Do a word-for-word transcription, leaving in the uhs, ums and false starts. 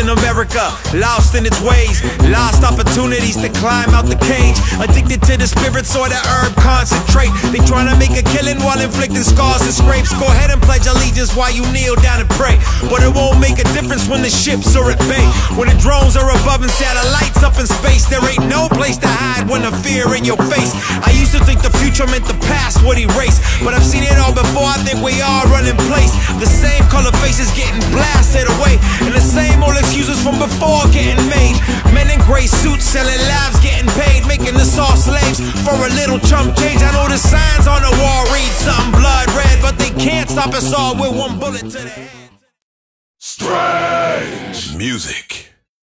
in America, lost in its ways, lost opportunities to climb out the cage, addicted to the spirits or the herb concentrate. They tryna make a killing while inflicting scars and scrapes. Go ahead and pledge allegiance while you kneel down and pray, but it won't make a difference when the ships are at bay, when the drones are above and satellites up in space. There ain't no place to hide when the fear in your face. I used to think the future meant the past would erase, but I've seen it all before. I think we all run in place. The same color faces getting blasted away, and the same old excuses from before getting made. Men in gray suits selling lives, getting paid, making us all slaves for a little chump change. I know the signs on the wall read something blood red, but they can't stop us all with one bullet to the head. Strange music.